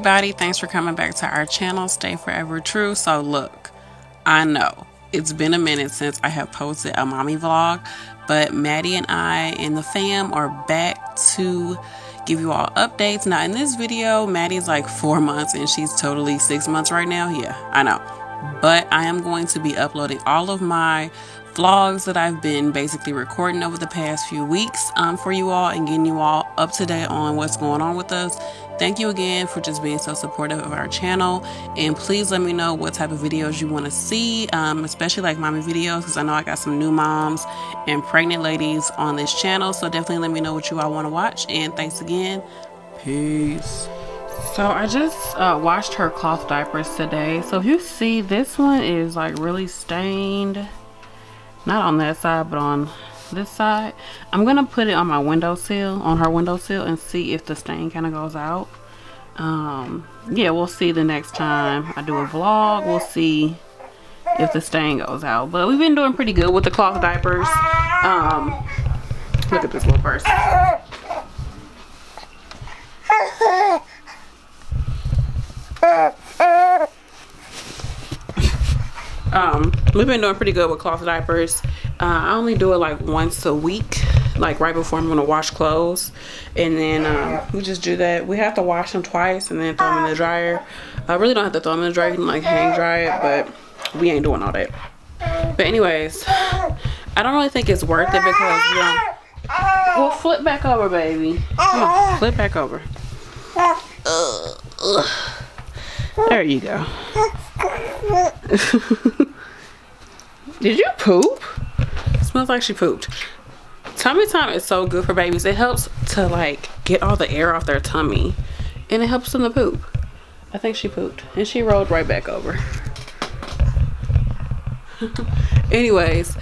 everybody, thanks for coming back to our channel, Stay Forever True. So look, I know it's been a minute since I have posted a mommy vlog, but Maddie and I and the fam are back to give you all updates. Now in this video, Maddie's like 4 months and she's totally 6 months right now. Yeah, I know. But I am going to be uploading all of my vlogs that I've been basically recording over the past few weeks for you all and getting you all up to date on what's going on with us. Thank you again for just being so supportive of our channel, and please let me know what type of videos you want to see, especially like mommy videos, because I know I got some new moms and pregnant ladies on this channel, so definitely let me know what you all want to watch. And thanks again. Peace. So I just washed her cloth diapers today. So if you see, this one is like really stained, not on that side but on this side. I'm gonna put it on my windowsill, on her windowsill, and see if the stain kind of goes out. Yeah, we'll see. The next time I do a vlog, we'll see if the stain goes out, but we've been doing pretty good with the cloth diapers. Look at this little person. We've been doing pretty good with cloth diapers. I only do it like once a week, like right before I'm gonna wash clothes, and then we just do that. We have to wash them twice and then throw them in the dryer. I really don't have to throw them in the dryer, you can like hang dry it, but we ain't doing all that. But anyways, I don't really think it's worth it because you know, we'll flip back over, baby. Come on, flip back over. There you go. Did you poop? It smells like she pooped. Tummy time is so good for babies. It helps to like get all the air off their tummy and it helps them to poop. I think she pooped and she rolled right back over. Anyways,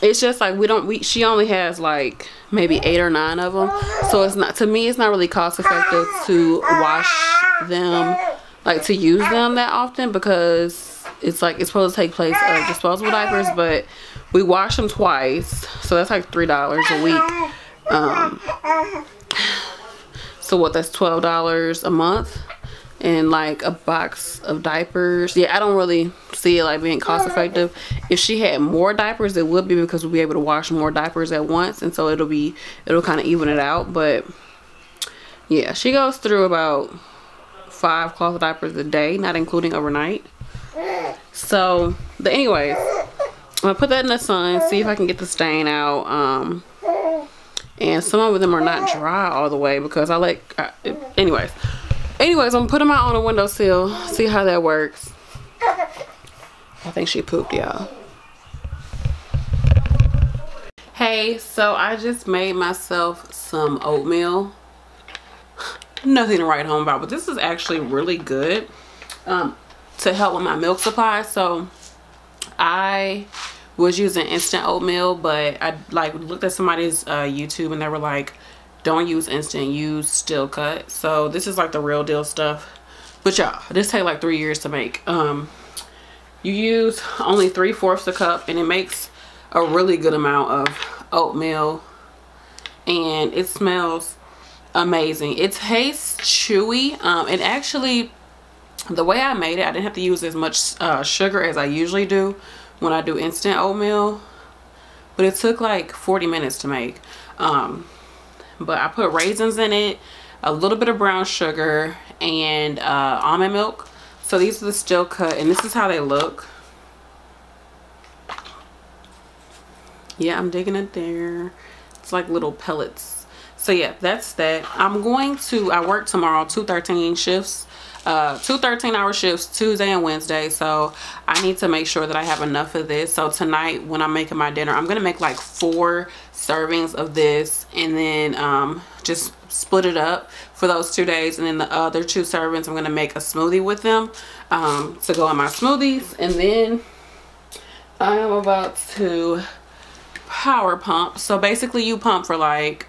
it's just like she only has like maybe 8 or 9 of them, so it's not, to me it's not really cost effective to wash them, like to use them that often, because it's like it's supposed to take place of disposable diapers, but we wash them twice, so that's like $3 a week. So what, that's $12 a month and like a box of diapers. Yeah, I don't really see it like being cost effective. If she had more diapers it would be, because we'll be able to wash more diapers at once, and so it'll kind of even it out. But yeah, she goes through about 5 cloth diapers a day, not including overnight. So but anyways, I'm gonna put that in the sun, see if I can get the stain out. And some of them are not dry all the way because I like anyways, I'm putting my own on the windowsill, see how that works. I think she pooped, y'all. Hey, so I just made myself some oatmeal. Nothing to write home about, but this is actually really good to help with my milk supply. So I was using instant oatmeal, but I like looked at somebody's YouTube and they were like, don't use instant, use still cut. So this is like the real deal stuff, but y'all, this take like 3 years to make. You use only 3/4 a cup and it makes a really good amount of oatmeal, and it smells amazing. It tastes chewy, and actually the way I made it, I didn't have to use as much sugar as I usually do when I do instant oatmeal, but it took like 40 minutes to make. But I put raisins in it, a little bit of brown sugar, and almond milk. So these are the still cut, and this is how they look. Yeah, I'm digging it there. It's like little pellets. So yeah, that's that. I work tomorrow, 2 13-hour shifts, 2 13-hour shifts, Tuesday and Wednesday. So I need to make sure that I have enough of this. So tonight when I'm making my dinner, I'm gonna make like 4 servings of this, and then just split it up for those 2 days, and then the other 2 servings I'm gonna make a smoothie with them to go in my smoothies. And then I am about to power pump. So basically you pump for like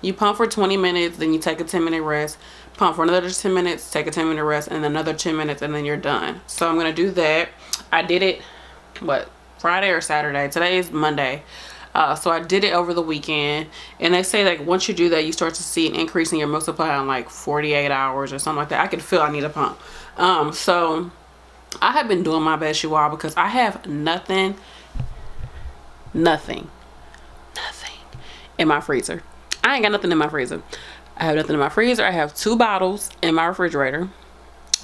you pump for 20 minutes, then you take a 10-minute rest, pump for another 10 minutes, take a 10-minute rest, and another 10 minutes, and then you're done. So I'm gonna do that. I did it, what, Friday or Saturday? Today is Monday. So I did it over the weekend, and they say like once you do that, you start to see an increase in your muscle supply in like 48 hours or something like that. I could feel I need a pump. So I have been doing my best, you all, because I have nothing in my freezer. I ain't got nothing in my freezer. I have nothing in my freezer. I have 2 bottles in my refrigerator.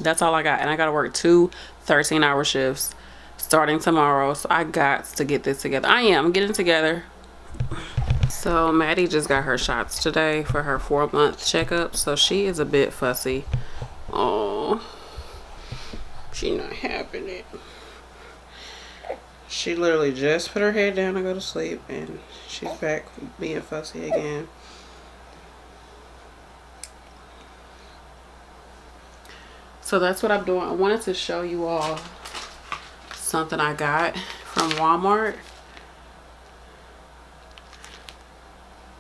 That's all I got, and I gotta work 2 13-hour shifts starting tomorrow, so I got to get this together. I am getting together. So Maddie just got her shots today for her 4-month checkup, so she is a bit fussy. Oh, she not having it. She literally just put her head down to go to sleep, and she's back being fussy again. So that's what I'm doing. I wanted to show you all something I got from Walmart.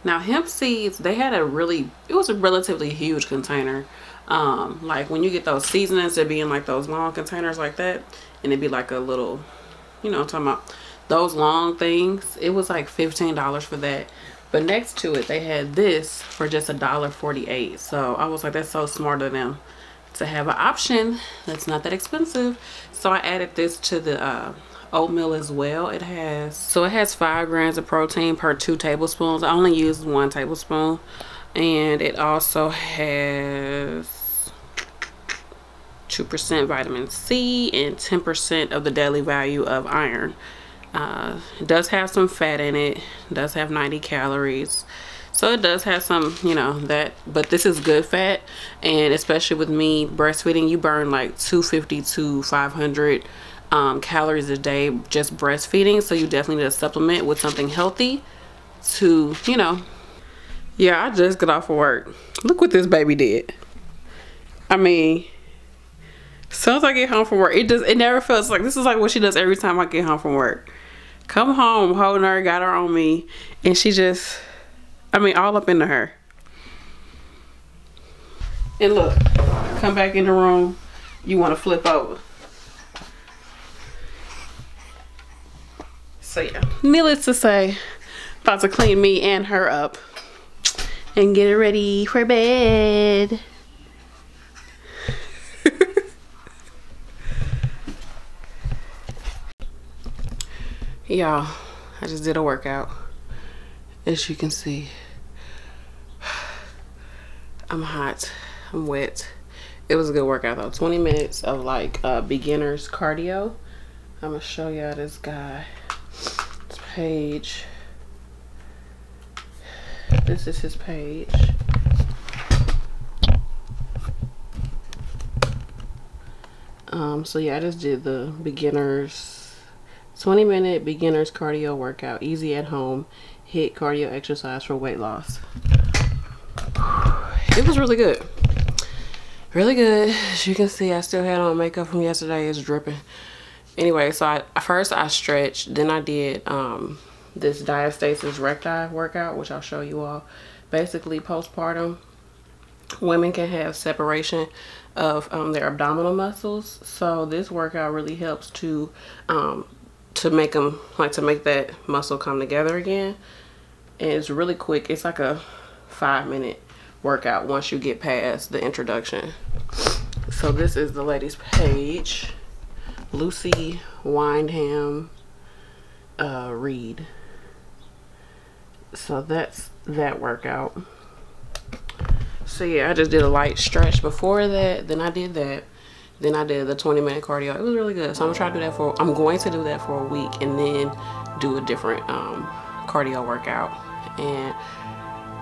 Now hemp seeds, they had it was a relatively huge container. Like when you get those seasonings, they'd be in like those long containers like that, and it'd be like a little, you know, I'm talking about those long things. It was like $15 for that. But next to it, they had this for just $1.48. So I was like, that's so smart of them to have an option that's not that expensive. So I added this to the oatmeal as well. It has 5 grams of protein per 2 tablespoons. I only used 1 tablespoon, and it also has 2% vitamin C and 10% of the daily value of iron. It does have some fat in it. It does have 90 calories. So it does have some, you know, that, but this is good fat. And especially with me breastfeeding, you burn like 250 to 500 calories a day just breastfeeding. So you definitely need to supplement with something healthy to, you know. Yeah, I just got off of work. Look what this baby did. I mean, as soon as I get home from work, it never feels like, this is like what she does every time I get home from work. Come home, holding her, got her on me, and she just, I mean, all up into her. And look, come back in the room, you want to flip over. So yeah, needless to say, about to clean me and her up and get her ready for bed. Y'all, I just did a workout. As you can see, I'm hot, I'm wet. It was a good workout though. 20 minutes of like beginner's cardio. I'm gonna show y'all this guy, this page. This is his page. So yeah, I just did the beginner's 20-minute beginner's cardio workout, easy at home. HIIT cardio exercise for weight loss. It was really good. Really good. As you can see, I still had on makeup from yesterday. It's dripping. Anyway, so first I stretched. Then I did this diastasis recti workout, which I'll show you all. Basically, postpartum women can have separation of their abdominal muscles. So this workout really helps to make that muscle come together again. And it's really quick. It's like a 5-minute workout once you get past the introduction. So this is the lady's page, Lucy Windham Reed. So that's that workout. So yeah, I just did a light stretch before that, then I did that. Then I did the 20-minute cardio. It was really good. So I'm going to do that for a week and then do a different cardio workout. And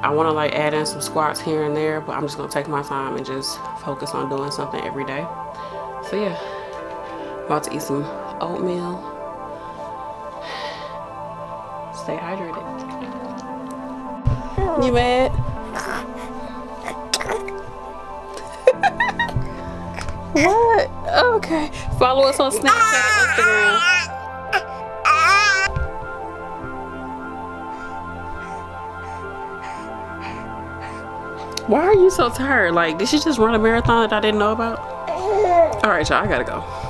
I want to like add in some squats here and there, but I'm just going to take my time and just focus on doing something every day. So yeah, about to eat some oatmeal. Stay hydrated. You mad? What? Okay. Follow us on Snapchat and Instagram. Why are you so tired? Like, did she just run a marathon that I didn't know about? All right, y'all, I gotta go.